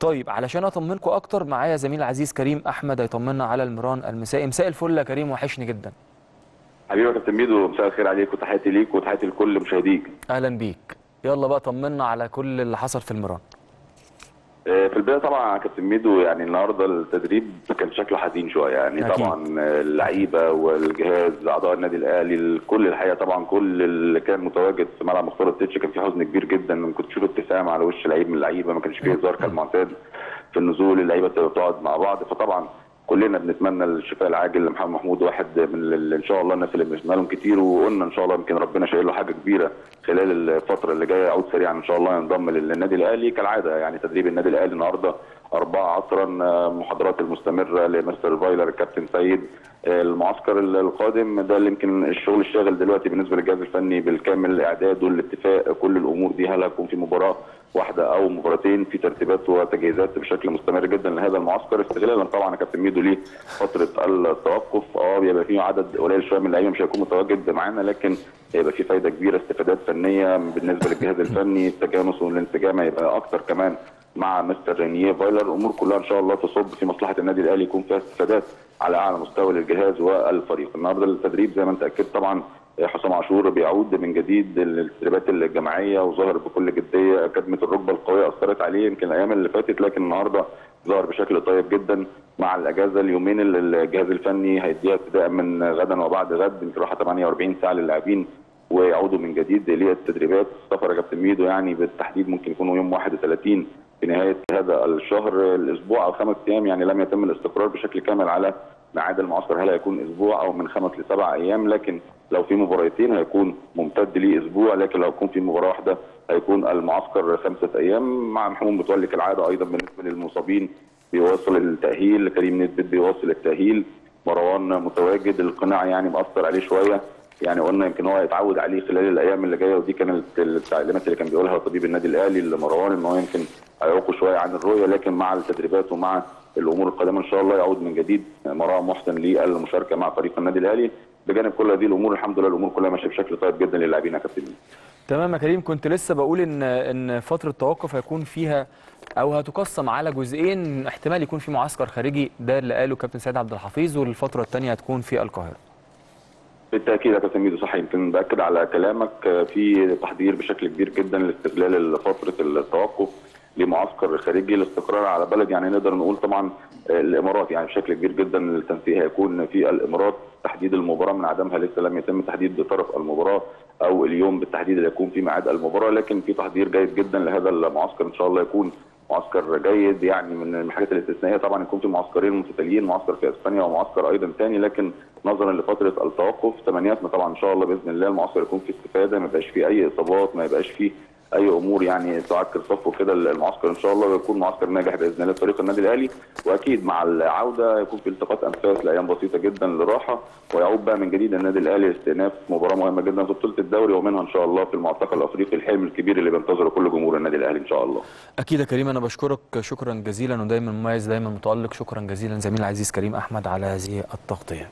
طيب علشان اطمنكم اكتر معايا زميل عزيز كريم احمد هيطمنا على المران المسائي. مساء الفل يا كريم، وحشني جدا حبيبي يا كابتن ميدو. مساء الخير عليك وتحياتي ليك وتحياتي لكل مشاهديك. اهلا بيك، يلا بقى طمنا على كل اللي حصل في المران. في البدايه طبعا يا كابتن ميدو يعني النهارده التدريب كان شكله حزين شويه يعني أكيد. طبعا اللعيبه والجهاز اعضاء النادي الاهلي كل الحقيقه طبعا كل اللي كان متواجد في ملعب مختار التتش كان في حزن كبير جدا. ما كنتش تشوف ابتسامه على وش لعيب من اللعيبه، ما كانش فيه هزار كالمعتاد في النزول، اللعيبه بتقعد مع بعض. فطبعا كلنا بنتمنى الشفاء العاجل لمحمد محمود، واحد من ان شاء الله الناس اللي بنتمنى لهم كتير، وقلنا ان شاء الله يمكن ربنا شايل له حاجه كبيره خلال الفتره اللي جايه، يعود سريعا ان شاء الله ينضم للنادي الاهلي كالعاده. يعني تدريب النادي الاهلي النهارده 4 عصرا، محاضرات المستمره لمستر فايلر الكابتن سيد، المعسكر القادم ده اللي يمكن الشغل الشاغل دلوقتي بالنسبه للجهاز الفني بالكامل، اعداده الاتفاق كل الامور دي، هل هيكون في مباراه واحده او مباراتين، في ترتيبات وتجهيزات بشكل مستمر جدا لهذا المعسكر، استغلالا طبعا يا كابتن ميدو ليه فتره التوقف. بيبقى فيه عدد قليل شويه من اللعيبه مش هيكون متواجد معانا، لكن هيبقى فيه فايده كبيره، استفادات فنيه بالنسبه للجهاز الفني، التجانس والانسجام هيبقى اكتر كمان مع مستر رينيه فايلر. الامور كلها ان شاء الله تصب في مصلحه النادي الاهلي، يكون فيها استفادات على اعلى مستوى للجهاز والفريق. النهارده التدريب زي ما انت اكدت طبعا حسام عاشور بيعود من جديد للتدريبات الجماعيه وظهر بكل جديه، كدمه الركبه القويه اثرت عليه يمكن الايام اللي فاتت، لكن النهارده ظهر بشكل طيب جدا. مع الاجازه اليومين اللي الجهاز الفني هيديها ابتداء من غدا وبعد غد يمكن راحه 48 ساعه للاعبين ويعودوا من جديد للتدريبات. السفر يا كابتن ميدو يعني بالتحديد ممكن يكونوا يوم 31 في نهايه هذا الشهر، الاسبوع او 5 ايام، يعني لم يتم الاستقرار بشكل كامل على ميعاد المعسكر، هل هيكون اسبوع او من 5 ل7 ايام، لكن لو في مباراتين هيكون ممتد لاسبوع، لكن لو يكون في مباراه واحده هيكون المعسكر 5 ايام. مع محمود متولي كالعاده ايضا بالنسبه للمصابين بيواصل التاهيل، كريم نتبت بيواصل التاهيل، مروان متواجد، القناع يعني مأثر عليه شويه، يعني قلنا يمكن هو هيتعود عليه خلال الايام اللي جايه، ودي كانت التعليمات اللي كان بيقولها طبيب النادي الاهلي لمروان ان هو يمكن هيعوقه شويه عن الرؤيه، لكن مع التدريبات ومع الامور القادمه ان شاء الله يعود من جديد مروان محسن للمشاركه مع فريق النادي الاهلي. بجانب كل هذه الامور الحمد لله الامور كلها ماشيه بشكل طيب جدا للاعبين يا كابتن. تمام يا كريم، كنت لسه بقول ان فتره التوقف هيكون فيها او هتقسم على جزئين، احتمال يكون في معسكر خارجي ده اللي قاله كابتن سيد عبد الحفيظ، والفتره الثانيه هتكون في القاهره. بالتاكيد يا كابتن ميدو صح، يمكن باكد على كلامك، في تحضير بشكل كبير جدا لاستغلال فتره التوقف لمعسكر خارجي الاستقرار على بلد، يعني نقدر نقول طبعا الامارات، يعني بشكل كبير جدا التنسيق هيكون في الامارات، تحديد المباراه من عدمها لسه لم يتم تحديد طرف المباراه او اليوم بالتحديد اللي هيكون في ميعاد المباراه، لكن في تحضير جيد جدا لهذا المعسكر ان شاء الله يكون معسكر جيد. يعني من الحاجات الاستثنائيه طبعا يكون في معسكرين متتاليين، معسكر في اسبانيا ومعسكر ايضا ثاني، لكن نظرا لفتره التوقف تمنياتنا طبعا ان شاء الله باذن الله المعسكر يكون فيه استفاده، ما يبقاش فيه اي اصابات، ما يبقاش فيه اي امور يعني تعكر صفه كده المعسكر ان شاء الله، ويكون معسكر ناجح باذن الله لفريق النادي الاهلي. واكيد مع العوده يكون في التقاط انفاس لايام بسيطه جدا لراحه، ويعود بقى من جديد النادي الاهلي لاستئناف مباراه مهمه جدا في بطوله الدوري ومنها ان شاء الله في المعتقل الافريقي، الحلم الكبير اللي بينتظره كل جمهور النادي الاهلي ان شاء الله. اكيد يا كريم، انا بشكرك شكرا جزيلا ودايما مميز دايما متالق، شكرا جزيلا زميل عزيز كريم احمد على هذه التغطيه.